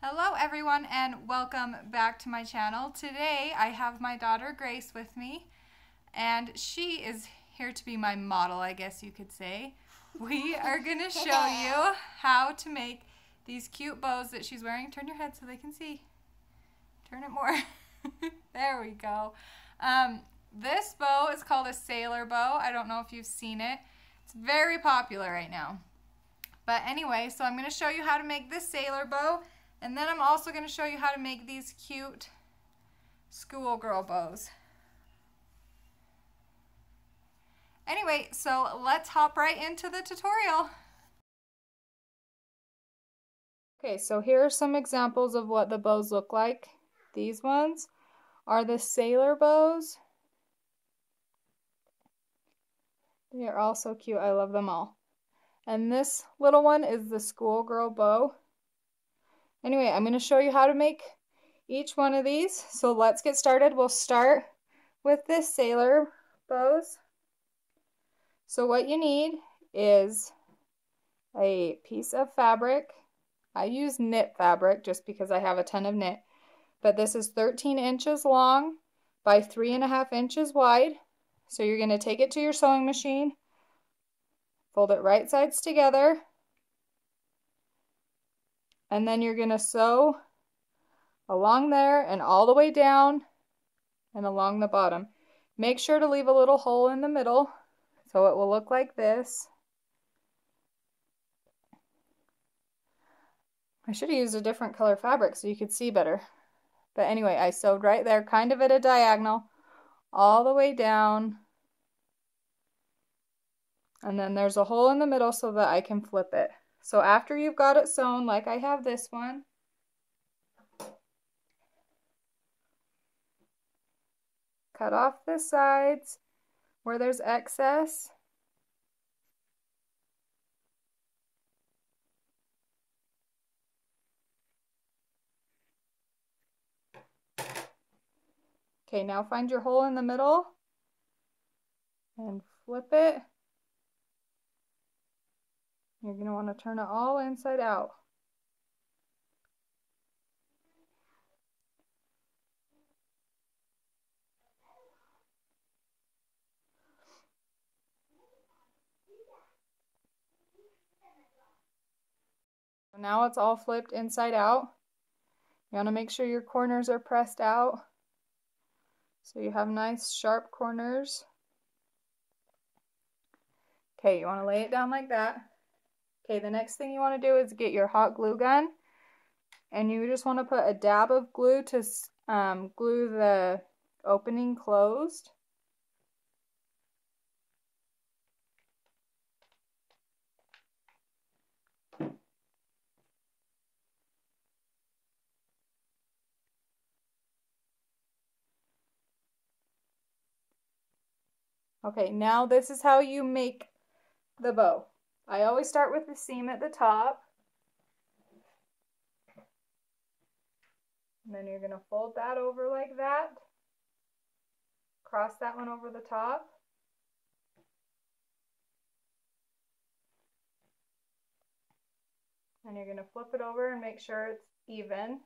Hello everyone and welcome back to my channel. Today I have my daughter Grace with me and she is here to be my model, I guess you could say. We are going to show you how to make these cute bows that she's wearing. Turn your head so they can see. Turn it more. There we go. This bow is called a sailor bow. I don't know if you've seen it. It's very popular right now. But anyway, so I'm going to show you how to make this sailor bow. And then I'm also going to show you how to make these cute schoolgirl bows. Anyway, so let's hop right into the tutorial. Okay, so here are some examples of what the bows look like. These ones are the sailor bows. They are all so cute. I love them all. And this little one is the schoolgirl bow. Anyway, I'm going to show you how to make each one of these. So let's get started. We'll start with this sailor bows. So what you need is a piece of fabric. I use knit fabric just because I have a ton of knit. But this is 13 inches long by 3.5 inches wide. So you're going to take it to your sewing machine, fold it right sides together, and then you're going to sew along there and all the way down and along the bottom. Make sure to leave a little hole in the middle so it will look like this. I should have used a different color fabric so you could see better. But anyway, I sewed right there, kind of at a diagonal, all the way down. And then there's a hole in the middle so that I can flip it. So after you've got it sewn, like I have this one, cut off the sides where there's excess. Okay, now find your hole in the middle and flip it. You're going to want to turn it all inside out. Now it's all flipped inside out. You want to make sure your corners are pressed out so you have nice sharp corners. Okay, you want to lay it down like that. Okay, the next thing you want to do is get your hot glue gun, and you just want to put a dab of glue to glue the opening closed. Okay, now this is how you make the bow. I always start with the seam at the top, and then you're going to fold that over like that, cross that one over the top, and you're going to flip it over and make sure it's even.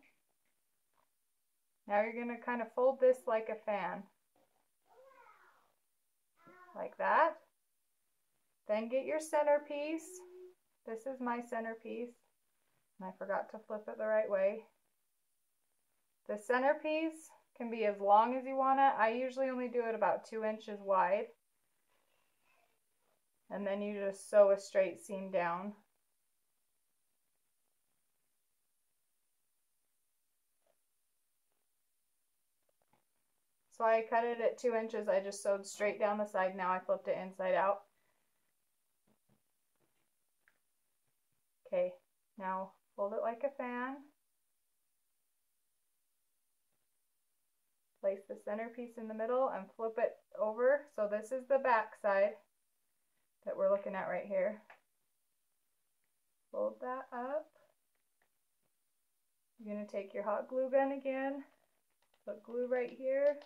Now you're going to kind of fold this like a fan, like that. Then get your centerpiece. This is my centerpiece, and I forgot to flip it the right way. The centerpiece can be as long as you want it. I usually only do it about 2 inches wide. And then you just sew a straight seam down. So I cut it at 2 inches. I just sewed straight down the side. Now I flipped it inside out. Okay, now fold it like a fan, place the centerpiece in the middle and flip it over. So this is the back side that we're looking at right here. Fold that up. You're going to take your hot glue gun again, put glue right here.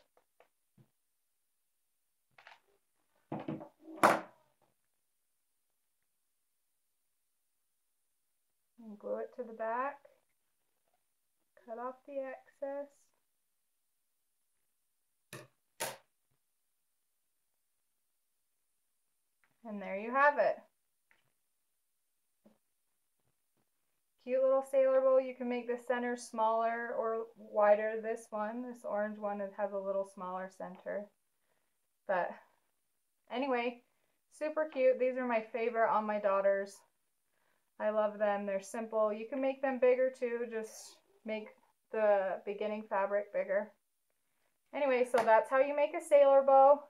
And glue it to the back. pull off the excess. And there you have it. Cute little sailor bowl. You can make the center smaller or wider. This one, this orange one, it has a little smaller center. But anyway, super cute. These are my favorite on my daughters. I love them. They're simple. You can make them bigger too. Just make the beginning fabric bigger. Anyway, so that's how you make a sailor bow.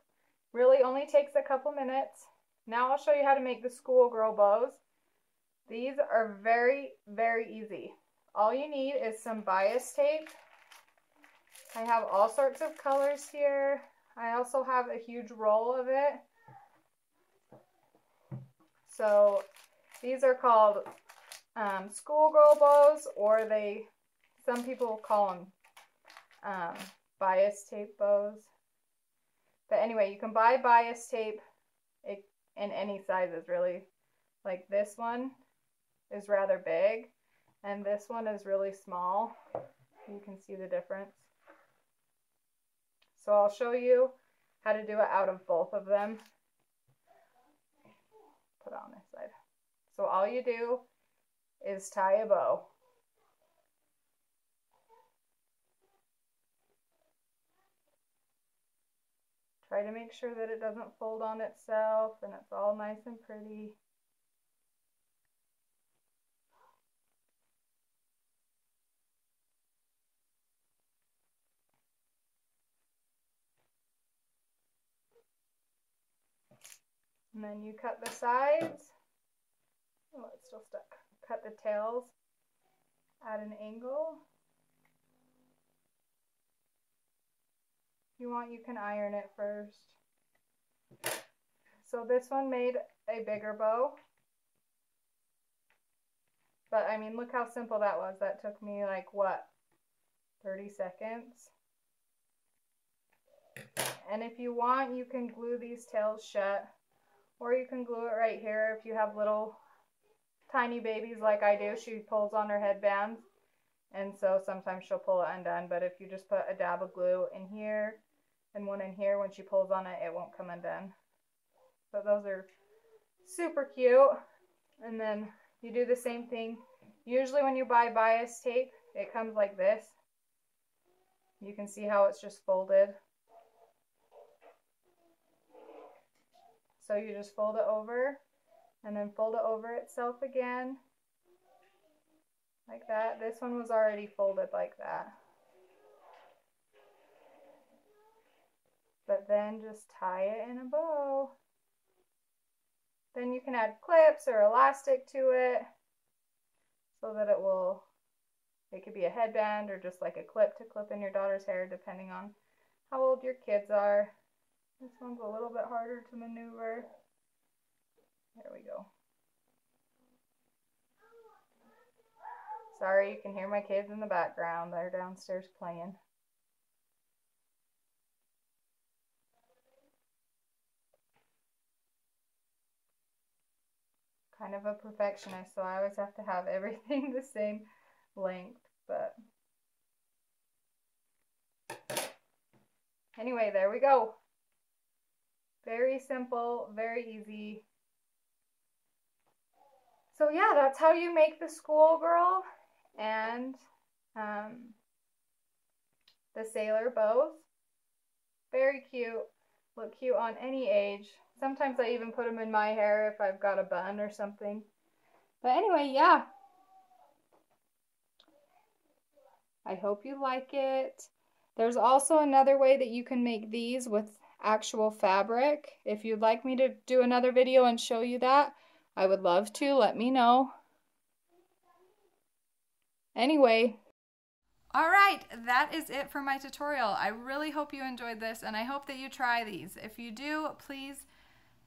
Really only takes a couple minutes. Now I'll show you how to make the schoolgirl bows. These are very, very easy. All you need is some bias tape. I have all sorts of colors here. I also have a huge roll of it. So these are called schoolgirl bows, or some people call them bias tape bows. But anyway, you can buy bias tape in any sizes, really. Like this one is rather big, and this one is really small. You can see the difference. So I'll show you how to do it out of both of them. Put it on this side. So all you do is tie a bow. Try to make sure that it doesn't fold on itself and it's all nice and pretty. And then you cut the sides. Oh, it's still stuck. Cut the tails at an angle. If you want, you can iron it first. So this one made a bigger bow. But I mean, look how simple that was. That took me like, what, 30 seconds? And if you want, you can glue these tails shut. Or you can glue it right here if you have little tiny babies like I do. She pulls on her headbands, and so sometimes she'll pull it undone. But if you just put a dab of glue in here and one in here, when she pulls on it, it won't come undone. But those are super cute. And then you do the same thing. Usually when you buy bias tape, it comes like this. You can see how it's just folded. So you just fold it over, and then fold it over itself again, like that. This one was already folded like that. But then just tie it in a bow. Then you can add clips or elastic to it, so that it could be a headband or just like a clip to clip in your daughter's hair, depending on how old your kids are. This one's a little bit harder to maneuver. There we go. Sorry, you can hear my kids in the background. They're downstairs playing. Kind of a perfectionist, so I always have to have everything the same length, but anyway, there we go. Very simple, very easy. So yeah, that's how you make the schoolgirl and the sailor bows. Very cute, look cute on any age. Sometimes I even put them in my hair if I've got a bun or something. But anyway, yeah. I hope you like it. There's also another way that you can make these with actual fabric. If you'd like me to do another video and show you that, I would love to. Let me know. Anyway. Alright, that is it for my tutorial. I really hope you enjoyed this, and I hope that you try these. If you do, please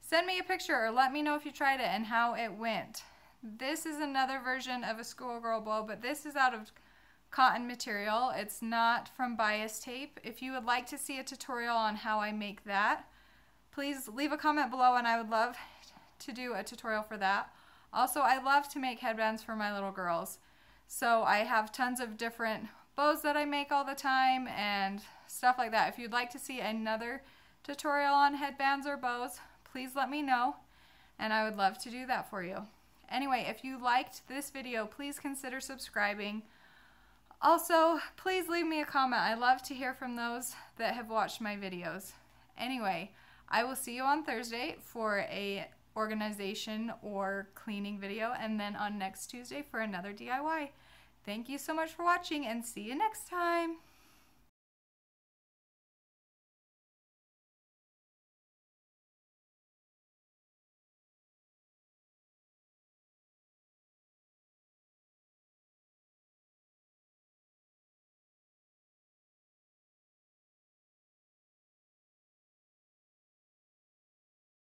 send me a picture or let me know if you tried it and how it went. This is another version of a schoolgirl bow, but this is out of cotton material. It's not from bias tape. If you would like to see a tutorial on how I make that, please leave a comment below, and I would love to do a tutorial for that. Also, I love to make headbands for my little girls, so I have tons of different bows that I make all the time and stuff like that. If you'd like to see another tutorial on headbands or bows, please let me know, and I would love to do that for you. Anyway, if you liked this video, please consider subscribing. Also, please leave me a comment. I love to hear from those that have watched my videos. Anyway, I will see you on Thursday for a organization or cleaning video, and then on next Tuesday for another DIY. Thank you so much for watching, and see you next time.